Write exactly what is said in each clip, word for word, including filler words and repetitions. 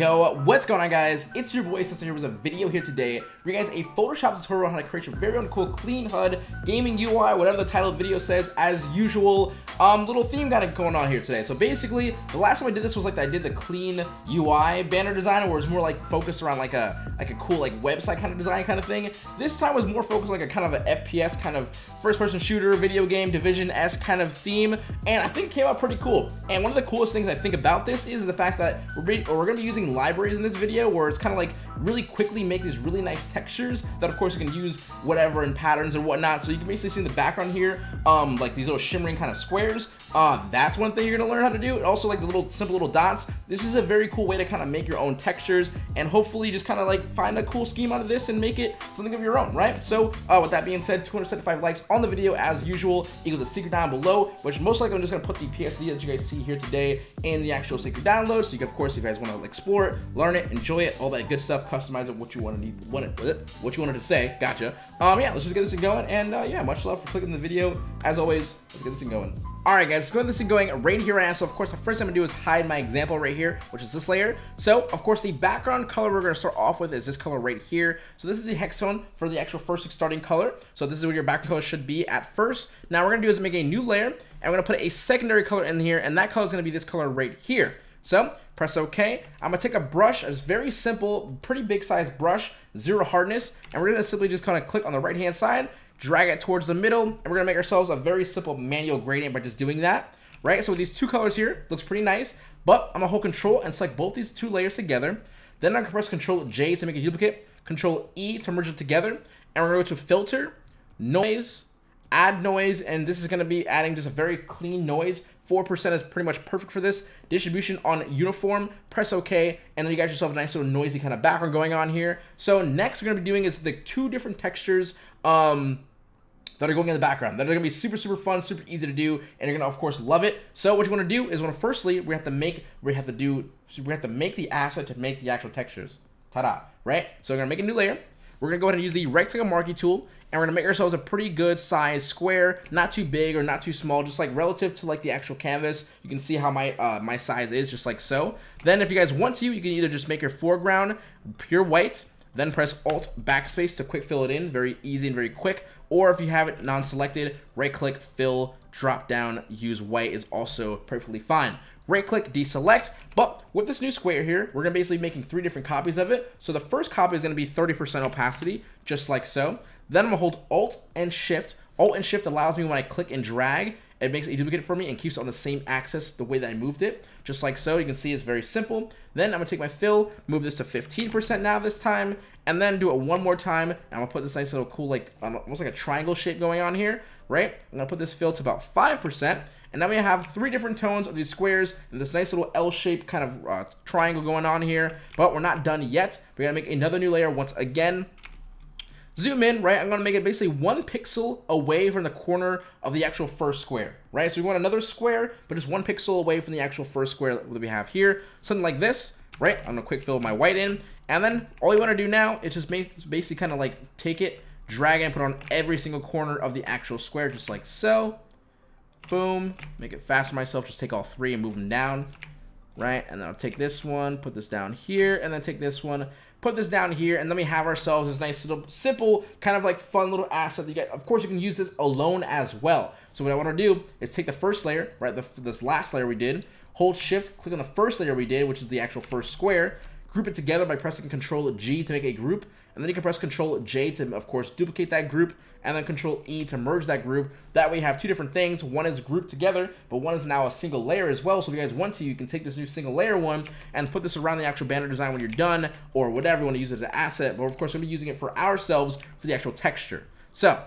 Yo, what's going on, guys? It's your boy Seso here with a video here today for you guys, a Photoshop tutorial on how to create your very own cool clean H U D, gaming U I, whatever the title of the video says. As usual, um, little theme got it going on here today. So basically, the last time I did this was like I did the clean U I banner design, where it was more like focused around like a like a cool like website kind of design kind of thing. This time was more focused like a kind of an F P S kind of first-person shooter video game division-esque kind of theme, and I think it came out pretty cool. And one of the coolest things I think about this is the fact that we're we're gonna be using libraries in this video, where it's kind of like really quickly make these really nice textures that of course you can use whatever in patterns and whatnot. So you can basically see in the background here, um, like these little shimmering kind of squares. Uh, that's one thing you're gonna learn how to do. Also like the little simple little dots. This is a very cool way to kind of make your own textures and hopefully just kind of like find a cool scheme out of this and make it something of your own, right? So uh, with that being said, two hundred seventy-five likes on the video as usual equals a secret down below, which most likely I'm just gonna put the P S D that you guys see here today in the actual secret download. So you can, of course, if you guys want to explore it, learn it, enjoy it, all that good stuff, customize it, what you want to need, what it, what you wanted to say, gotcha. Um, yeah, let's just get this thing going, and uh, yeah, much love for clicking the video. As always, let's get this thing going. Alright guys, let's get this thing going right here. And so of course the first thing I'm going to do is hide my example right here, which is this layer. So of course the background color we're going to start off with is this color right here. So this is the hextone for the actual first starting color. So this is what your background color should be at first. Now what we're going to do is make a new layer, and we're going to put a secondary color in here, and that color is going to be this color right here. So press OK. I'm going to take a brush, it's very simple, pretty big size brush, zero hardness. And we're going to simply just kind of click on the right hand side, drag it towards the middle. And we're going to make ourselves a very simple manual gradient by just doing that. Right. So with these two colors here, looks pretty nice. But I'm going to hold control and select both these two layers together. Then I'm going to press control J to make a duplicate, control E to merge it together. And we're going to go to filter, noise, add noise. And this is going to be adding just a very clean noise. four percent is pretty much perfect for this. Distribution on uniform, press OK, and then you got yourself a nice little noisy kind of background going on here. So next we're going to be doing is the two different textures um, that are going in the background. That are going to be super, super fun, super easy to do, and you're going to, of course, love it. So what you want to do is, want to firstly, we have to make, we have to do, we have to make the asset to make the actual textures. Ta-da, right? So we're going to make a new layer. We're going to go ahead and use the rectangle marquee tool, and we're going to make ourselves a pretty good size square, not too big or not too small, just like relative to like the actual canvas. You can see how my uh, my size is, just like so. Then if you guys want to, you can either just make your foreground pure white, then press Alt Backspace to quick fill it in, very easy and very quick. Or if you have it non-selected, right click, fill, drop down, use white is also perfectly fine. Right click, deselect, but with this new square here, we're gonna basically making three different copies of it. So the first copy is gonna be thirty percent opacity, just like so. Then I'm gonna hold Alt and Shift. Alt and Shift allows me, when I click and drag, it makes a duplicate for me and keeps it on the same axis the way that I moved it, just like so. You can see it's very simple. Then I'm gonna take my fill, move this to fifteen percent now this time, and then do it one more time. And I'm gonna put this nice little cool, like almost like a triangle shape going on here, right? I'm gonna put this fill to about five percent. And now we have three different tones of these squares and this nice little L-shaped kind of uh, triangle going on here. But we're not done yet. We're gonna make another new layer once again. Zoom in, right? I'm gonna make it basically one pixel away from the corner of the actual first square, right? So we want another square, but just one pixel away from the actual first square that we have here. Something like this, right? I'm gonna quick fill my white in. And then all you wanna do now is just make, basically kind of like take it, drag it, and put it on every single corner of the actual square, just like so. Boom, make it faster myself, just take all three and move them down, right? And then I'll take this one, put this down here, and then take this one, put this down here, and then we have ourselves this nice little simple kind of like fun little asset that you get. Of course, you can use this alone as well. So what I want to do is take the first layer, right, the, this last layer we did, hold shift, click on the first layer we did, which is the actual first square, group it together by pressing control G to make a group, and then you can press control J to, of course, duplicate that group, and then control E to merge that group. That way you have two different things. One is grouped together, but one is now a single layer as well. So if you guys want to, you can take this new single layer one and put this around the actual banner design when you're done, or whatever you want to use it as an asset. But of course, we'll be using it for ourselves for the actual texture. So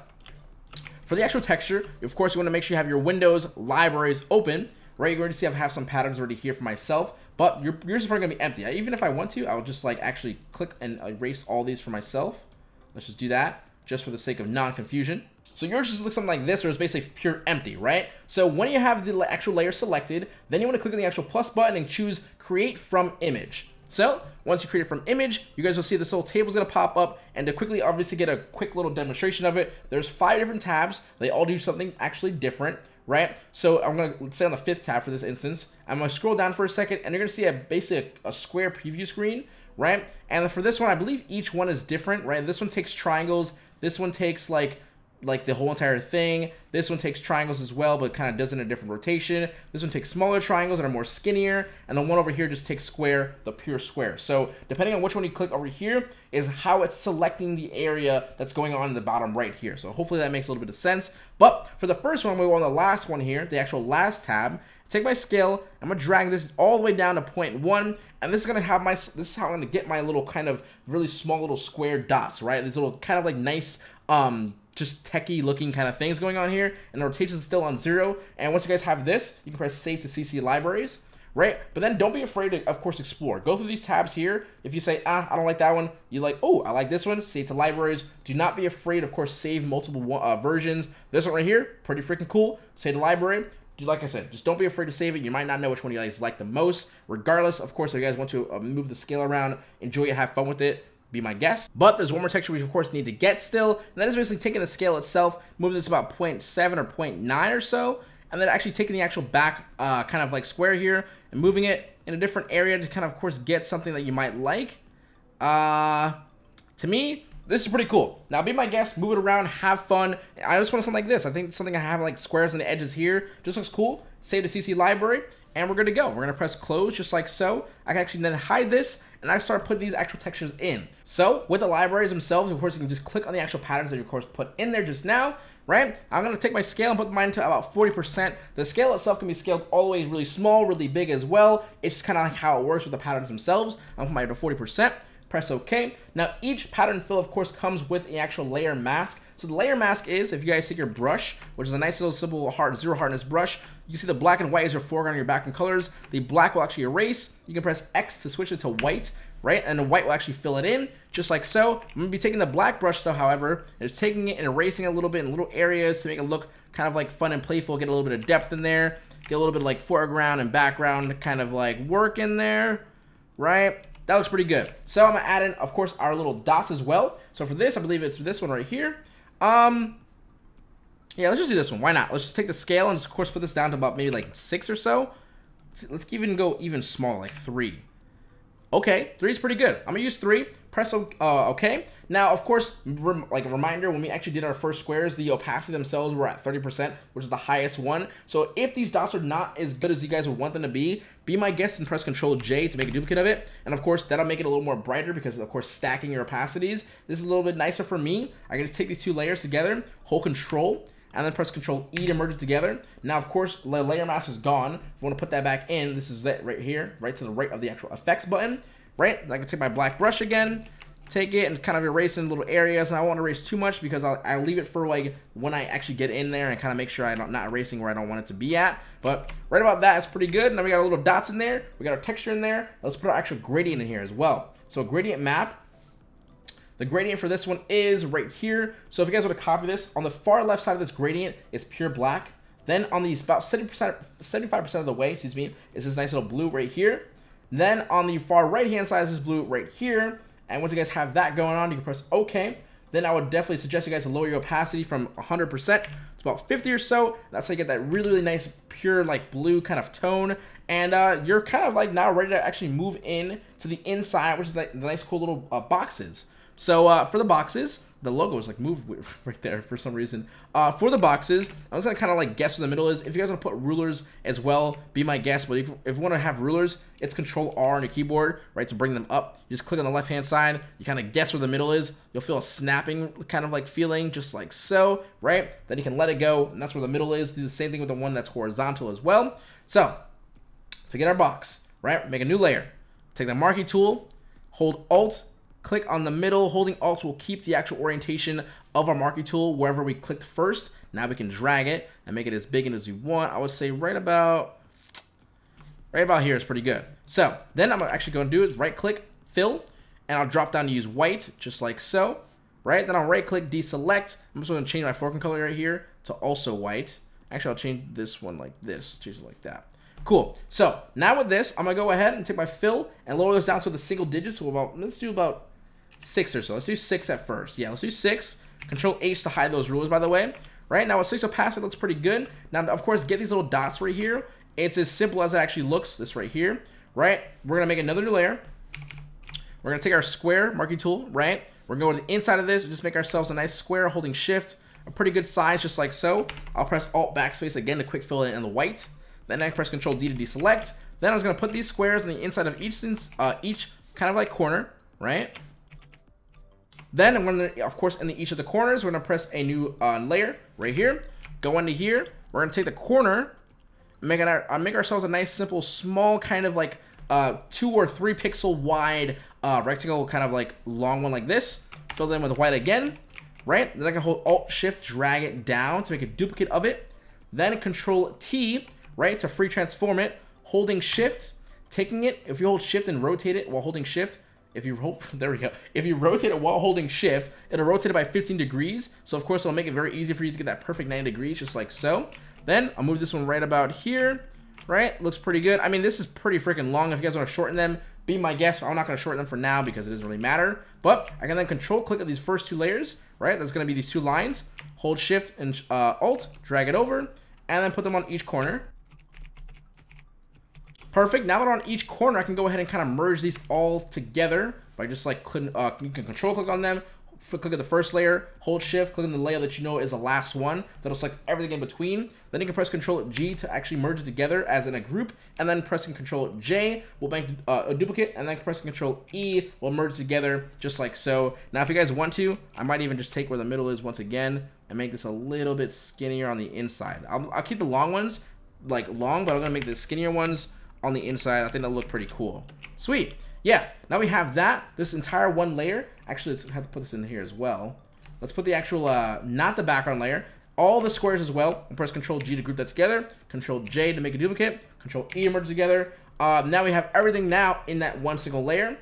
for the actual texture, of course, you want to make sure you have your Windows libraries open, right? You're going to see I have some patterns already here for myself. But your, yours is probably going to be empty. I, even if I want to, I'll just like actually click and erase all these for myself. Let's just do that just for the sake of non-confusion. So yours just looks something like this, where it's basically pure empty, right? So when you have the actual layer selected, then you want to click on the actual plus button and choose create from image. So once you create it from image, you guys will see this little table is going to pop up, and to quickly obviously get a quick little demonstration of it, there's five different tabs. They all do something actually different, right? So I'm going to, let's say on the fifth tab for this instance, I'm going to scroll down for a second, and you're going to see a basically a, a square preview screen, right? And for this one, I believe each one is different, right? This one takes triangles. This one takes like like the whole entire thing. This one takes triangles as well, but kind of does it in a different rotation. This one takes smaller triangles that are more skinnier, and the one over here just takes square, the pure square. So depending on which one you click over here is how it's selecting the area that's going on in the bottom right here. So hopefully that makes a little bit of sense. But for the first one, we go on the last one here, the actual last tab. Take my scale, I'm gonna drag this all the way down to point one, and this is gonna have my, this is how I'm gonna get my little kind of really small little square dots, right? These little kind of like nice, um, just techie looking kind of things going on here, and the rotation is still on zero. And once you guys have this, you can press save to C C Libraries, right? But then don't be afraid to, of course, explore. Go through these tabs here. If you say, ah, I don't like that one, you like, oh, I like this one, save to libraries. Do not be afraid, of course, save multiple uh, versions. This one right here, pretty freaking cool, save to library. Like I said, just don't be afraid to save it. You might not know which one you guys like the most. Regardless, of course, if you guys want to uh, move the scale around, enjoy it, have fun with it, be my guest. But there's one more texture we, of course, need to get still. And that is basically taking the scale itself, moving this about point seven or point nine or so, and then actually taking the actual back uh, kind of like square here and moving it in a different area to kind of, of course, get something that you might like. Uh, to me, this is pretty cool. Now be my guest, move it around, have fun. I just want something like this. I think something I have like squares on the edges here. Just looks cool. Save to C C library, and we're good to go. We're gonna press close just like so. I can actually then hide this, and I start putting these actual textures in. So with the libraries themselves, of course, you can just click on the actual patterns that you, of course, put in there just now, right? I'm gonna take my scale and put mine to about forty percent. The scale itself can be scaled all the way really small, really big as well. It's just kind of like how it works with the patterns themselves. I'm gonna put mine to forty percent. Press OK. Now each pattern fill, of course, comes with an actual layer mask. So the layer mask is, if you guys take your brush, which is a nice little simple hard zero hardness brush, you see the black and white is your foreground, your background colors. The black will actually erase. You can press X to switch it to white, right? And the white will actually fill it in, just like so. I'm gonna be taking the black brush though, however, and just taking it and erasing it a little bit in little areas to make it look kind of like fun and playful, get a little bit of depth in there, get a little bit of like foreground and background kind of like work in there, right? That looks pretty good. So I'm gonna add in, of course, our little dots as well. So for this, I believe it's this one right here. Um, yeah, let's just do this one. Why not? Let's just take the scale and just, of course, put this down to about maybe like six or so. Let's even go even smaller, like three. Okay, three is pretty good. I'm gonna use three. Press uh, okay. Now, of course, rem like a reminder, when we actually did our first squares, the opacity themselves were at thirty percent, which is the highest one. So if these dots are not as good as you guys would want them to be, be my guest and press Control J to make a duplicate of it. And of course, that'll make it a little more brighter because, of course, stacking your opacities. This is a little bit nicer for me. I'm gonna take these two layers together, hold Control, and then press Control E to merge it together. Now, of course, the layer mask is gone. If you want to put that back in, this is that right here, right to the right of the actual effects button, right? I can take my black brush again, take it and kind of erase in little areas. And I won't erase too much because I'll, I'll leave it for like when I actually get in there and kind of make sure I'm not erasing where I don't want it to be at. But right about that, it's pretty good. Now we got our little dots in there. We got our texture in there. Let's put our actual gradient in here as well. So gradient map. The gradient for this one is right here. So if you guys want to copy this, on the far left side of this gradient is pure black. Then on the about seventy percent, seventy-five percent of the way, excuse me, is this nice little blue right here. Then on the far right-hand side is this blue right here. And once you guys have that going on, you can press OK. Then I would definitely suggest you guys to lower your opacity from one hundred percent to about fifty or so. That's how you get that really, really nice, pure, like blue kind of tone. And uh, you're kind of like now ready to actually move in to the inside, which is the, the nice, cool little uh, boxes. So uh, for the boxes, the logo is like moved right there for some reason. Uh, for the boxes, I'm just gonna kind of like guess where the middle is. If you guys want to put rulers as well, be my guest. But if, if you want to have rulers, it's Control R on your keyboard, right, to bring them up. You just click on the left-hand side. You kind of guess where the middle is. You'll feel a snapping kind of like feeling, just like so, right? Then you can let it go, and that's where the middle is. Do the same thing with the one that's horizontal as well. So to get our box, right, make a new layer. Take the marquee tool, hold Alt. Click on the middle, holding Alt will keep the actual orientation of our marquee tool wherever we clicked first. Now we can drag it and make it as big and as we want. I would say right about, right about here is pretty good. So then I'm actually gonna do is right click, fill, and I'll drop down to use white, just like so, right? Then I'll right click, deselect. I'm just gonna change my foreground color right here to also white. Actually, I'll change this one like this, change it like that. Cool. So now with this, I'm gonna go ahead and take my fill and lower this down to the single digits. So about, let's do about six or so. Let's do six at first. Yeah, let's do six. Control H to hide those rulers, by the way. Right now, with six opacity, it looks pretty good. Now, of course, get these little dots right here. It's as simple as it actually looks, this right here, right? We're gonna make another new layer. We're gonna take our square marquee tool, right? We're gonna go to the inside of this and just make ourselves a nice square holding shift, a pretty good size, just like so. I'll press Alt Backspace again to quick fill in in the white. Then I press Control D to deselect. Then I was gonna put these squares on the inside of each, uh, each kind of like corner, right? Then I'm gonna, of course, in the, each of the corners, we're gonna press a new uh, layer right here. Go into here. We're gonna take the corner, make it our, uh, make ourselves a nice, simple, small kind of like uh, two or three pixel wide uh, rectangle, kind of like long one like this. Fill it in with white again, right? Then I can hold Alt Shift, drag it down to make a duplicate of it. Then Control T, right, to free transform it. Holding Shift, taking it. If you hold Shift and rotate it while holding Shift, if you hope, there we go. If you rotate it while holding Shift, it'll rotate it by fifteen degrees. So of course, it'll make it very easy for you to get that perfect ninety degrees, just like so. Then I'll move this one right about here. Right, looks pretty good. I mean, this is pretty freaking long. If you guys want to shorten them, be my guest. I'm not going to shorten them for now because it doesn't really matter. But I can then Control click on these first two layers. Right, that's going to be these two lines. Hold Shift and uh, Alt, drag it over, and then put them on each corner. Perfect. Now that on each corner, I can go ahead and kind of merge these all together by just like click, uh, you can Control click on them, click at the first layer, hold Shift, click on the layer that you know is the last one. That'll select everything in between. Then you can press Control G to actually merge it together as in a group, and then pressing Control J will make uh, a duplicate, and then pressing Control E will merge together just like so. Now, if you guys want to, I might even just take where the middle is once again and make this a little bit skinnier on the inside. I'll, I'll keep the long ones like long, but I'm gonna make the skinnier ones on the inside. I think that'll look pretty cool. Sweet. Yeah, now we have that, this entire one layer. Actually, let's have to put this in here as well. Let's put the actual, uh, not the background layer, all the squares as well, and press Control G to group that together, Control J to make a duplicate, Control E to merge together. Uh, now we have everything now in that one single layer.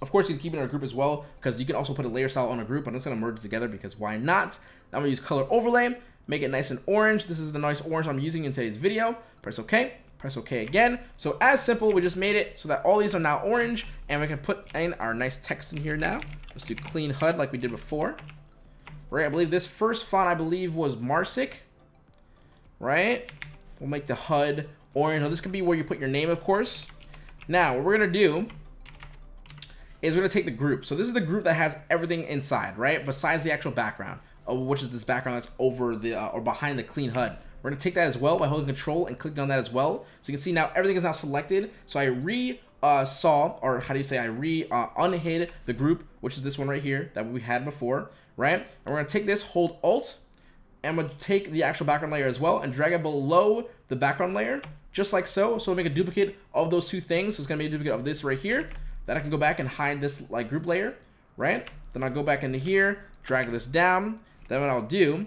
Of course, you can keep it in a group as well, because you can also put a layer style on a group. I'm just gonna merge it together because why not? Now I'm gonna use color overlay, make it nice and orange. This is the nice orange I'm using in today's video. Press OK. Press OK again. So as simple, we just made it so that all these are now orange, and we can put in our nice text in here now. Let's do clean H U D like we did before. Right, I believe this first font, I believe, was Marsic. Right? We'll make the H U D orange. Now, this could be where you put your name, of course. Now, what we're going to do is we're going to take the group. So this is the group that has everything inside, right? Besides the actual background, which is this background that's over the uh, or behind the clean H U D. We're gonna take that as well by holding Control and clicking on that as well. So you can see now everything is now selected. So I re uh, saw, or how do you say, I re uh, unhid the group, which is this one right here that we had before, right? And we're gonna take this, hold Alt, and I'm gonna take the actual background layer as well and drag it below the background layer, just like so. So we'll make a duplicate of those two things. So it's gonna be a duplicate of this right here. Then I can go back and hide this like group layer, right? Then I'll go back into here, drag this down. Then what I'll do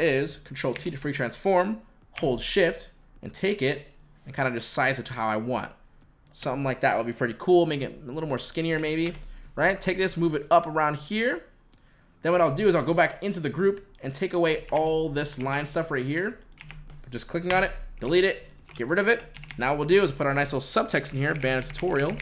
is Control T to free transform, hold Shift, and take it and kind of just size it to how I want. Something like that would be pretty cool. Make it a little more skinnier maybe, right? Take this, move it up around here. Then what I'll do is I'll go back into the group and take away all this line stuff right here. Just clicking on it, delete it, get rid of it. Now what we'll do is put our nice little subtext in here, banner tutorial.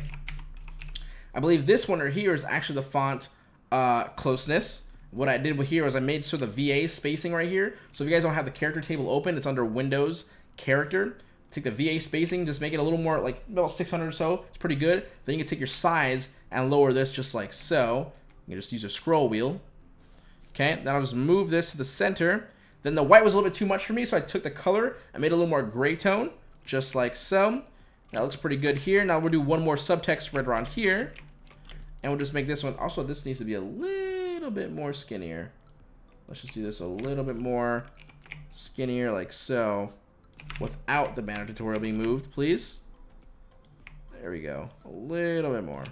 I believe this one right here is actually the font uh, Closeness. What I did here was I made sort of the V A spacing right here. So if you guys don't have the character table open, it's under Windows, Character. Take the V A spacing, just make it a little more like about six hundred or so. It's pretty good. Then you can take your size and lower this just like so. You can just use a scroll wheel. Okay, then I'll just move this to the center. Then the white was a little bit too much for me, so I took the color and made it a little more gray tone, just like so. That looks pretty good here. Now we'll do one more subtext right around here. And we'll just make this one. Also, this needs to be a little bit more skinnier. Let's just do this a little bit more skinnier like so, without the banner tutorial being moved, please. There we go, a little bit more.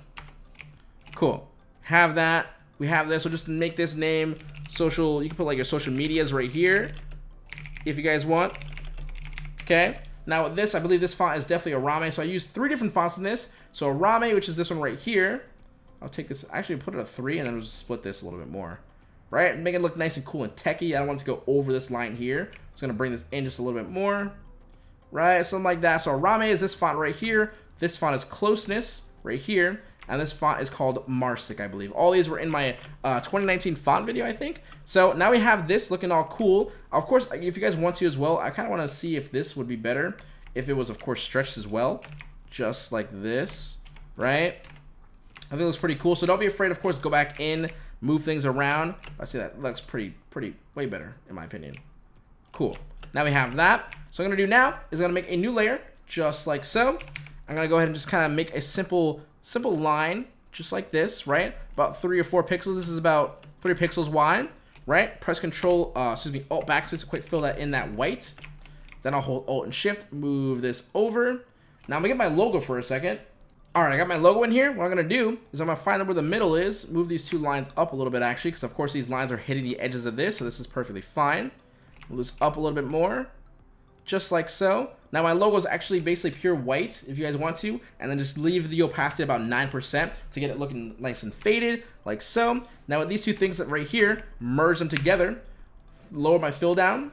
Cool, have that. We have this. So just make this name social. You can put like your social medias right here if you guys want. Okay, now with this, I believe this font is definitely Arame, so I used three different fonts in this. So Arame, which is this one right here, I'll take this, actually put it at three, and then we'll just split this a little bit more, right? Make it look nice and cool and techy. I don't want it to go over this line here. It's gonna bring this in just a little bit more, right? Something like that. So Arame is this font right here. This font is Closeness right here. And this font is called Marsic, I believe. All these were in my uh, twenty nineteen font video, I think. So now we have this looking all cool. Of course, if you guys want to as well, I kind of want to see if this would be better if it was, of course, stretched as well, just like this, right? I think it looks pretty cool. So don't be afraid, of course, go back in, move things around. I see that looks pretty, pretty, way better, in my opinion. Cool. Now we have that. So what I'm going to do now is I'm going to make a new layer, just like so. I'm going to go ahead and just kind of make a simple... simple line, just like this, right? About three or four pixels. This is about three pixels wide, right? Press Control, uh, excuse me, Alt Backspace to quick fill that in that white. Then I'll hold Alt and Shift, move this over. Now I'm gonna get my logo for a second. All right, I got my logo in here. What I'm gonna do is I'm gonna find out where the middle is, move these two lines up a little bit actually, because of course these lines are hitting the edges of this, so this is perfectly fine. Move this up a little bit more, just like so. Now my logo is actually basically pure white if you guys want to, and then just leave the opacity about nine percent to get it looking nice and faded, like so. Now with these two things right here, merge them together, lower my fill down,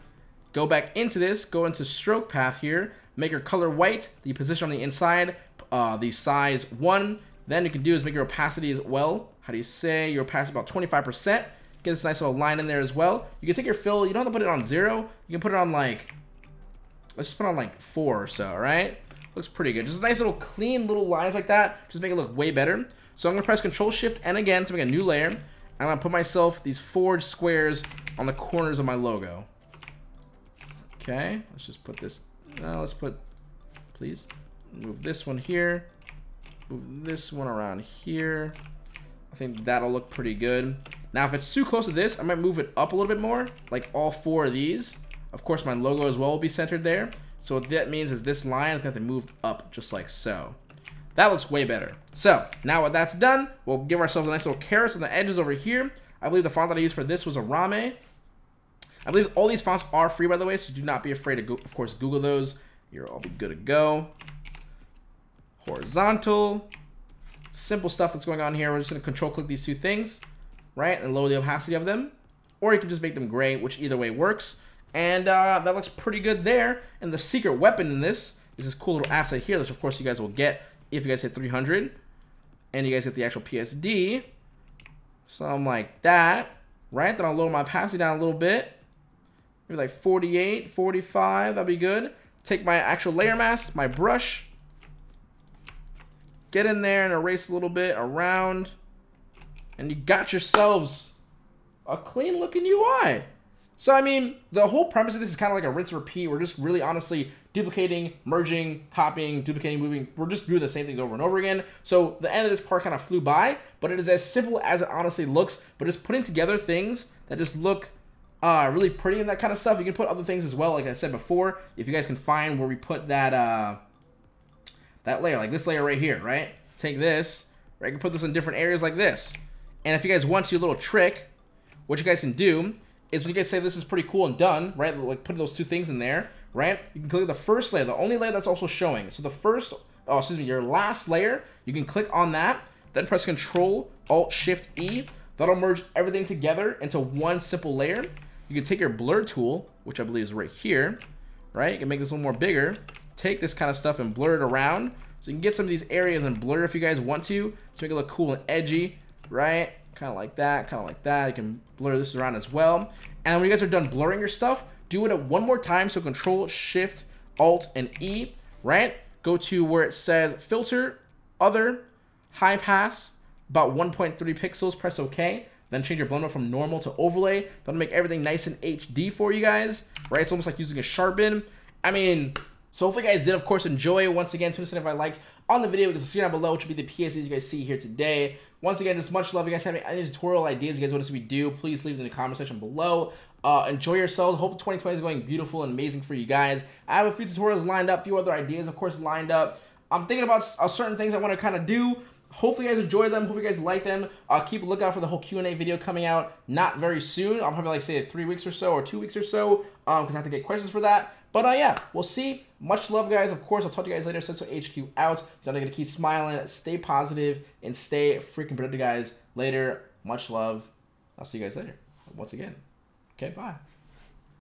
go back into this, go into stroke path here, make your color white, the position on the inside, uh, the size one. Then you can do is make your opacity as well. How do you say your opacity about twenty-five percent? Get this nice little line in there as well. You can take your fill, you don't have to put it on zero, you can put it on like, let's just put on like four or so, right? Looks pretty good. Just nice little clean little lines like that. Just make it look way better. So I'm gonna press Control Shift and again to make a new layer. And I'm gonna put myself these four squares on the corners of my logo. Okay, let's just put this, no, let's put, please, move this one here. Move this one around here. I think that'll look pretty good. Now if it's too close to this, I might move it up a little bit more, like all four of these. Of course, my logo as well will be centered there. So what that means is this line is going to have to move up just like so. That looks way better. So now what that's done, we'll give ourselves a nice little carrots on the edges over here. I believe the font that I used for this was Arame. I believe all these fonts are free, by the way, so do not be afraid to, go of course, Google those. You're all be good to go. Horizontal. Simple stuff that's going on here. We're just going to control click these two things, right, and lower the opacity of them. Or you can just make them gray, which either way works. And uh, that looks pretty good there. And the secret weapon in this is this cool little asset here, which of course you guys will get if you guys hit three hundred. And you guys get the actual P S D. Something like that, right? Then I'll lower my opacity down a little bit. Maybe like forty-eight, forty-five, that'll be good. Take my actual layer mask, my brush. Get in there and erase a little bit around. And you got yourselves a clean looking U I. So, I mean, the whole premise of this is kind of like a rinse and repeat. We're just really honestly duplicating, merging, copying, duplicating, moving. We're just doing the same things over and over again. So the end of this part kind of flew by, but it is as simple as it honestly looks. But just putting together things that just look uh, really pretty and that kind of stuff. You can put other things as well, like I said before. If you guys can find where we put that, uh, that layer, like this layer right here, right? Take this, right? You can put this in different areas like this. And if you guys want to, a little trick, what you guys can do is when you guys say this is pretty cool and done, right? Like putting those two things in there, right? You can click the first layer, the only layer that's also showing. So the first, oh, excuse me, your last layer, you can click on that, then press Control, Alt, Shift, E. That'll merge everything together into one simple layer. You can take your blur tool, which I believe is right here, right? You can make this a little more bigger. Take this kind of stuff and blur it around. So you can get some of these areas and blur if you guys want to, to make it look cool and edgy, right? Kind of like that, kind of like that. You can blur this around as well. And when you guys are done blurring your stuff, do it one more time. So Control, Shift, Alt, and E, right? Go to where it says Filter, Other, High Pass, about one point three pixels. Press OK. Then change your blend mode from normal to overlay. That'll make everything nice and H D for you guys, right? It's almost like using a sharpen. I mean, so hopefully you guys did, of course, enjoy. Once again, two seventy-five likes on the video because I'll see you down below, which will be the P S Ds you guys see here today. Once again, just much love. If you guys have any tutorial ideas you guys want us to do, please leave it in the comment section below. Uh, enjoy yourselves. Hope twenty twenty is going beautiful and amazing for you guys. I have a few tutorials lined up, a few other ideas, of course, lined up. I'm thinking about uh, certain things I want to kind of do. Hopefully you guys enjoy them. Hopefully you guys like them. Uh, keep a lookout for the whole Q and A video coming out not very soon. I'll probably like say three weeks or so or two weeks or so because um, I have to get questions for that. But uh, yeah, we'll see. Much love, guys. Of course, I'll talk to you guys later. Seso H Q out. You're going to keep smiling, stay positive, and stay freaking productive, guys. Later. Much love. I'll see you guys later. Once again. Okay, bye.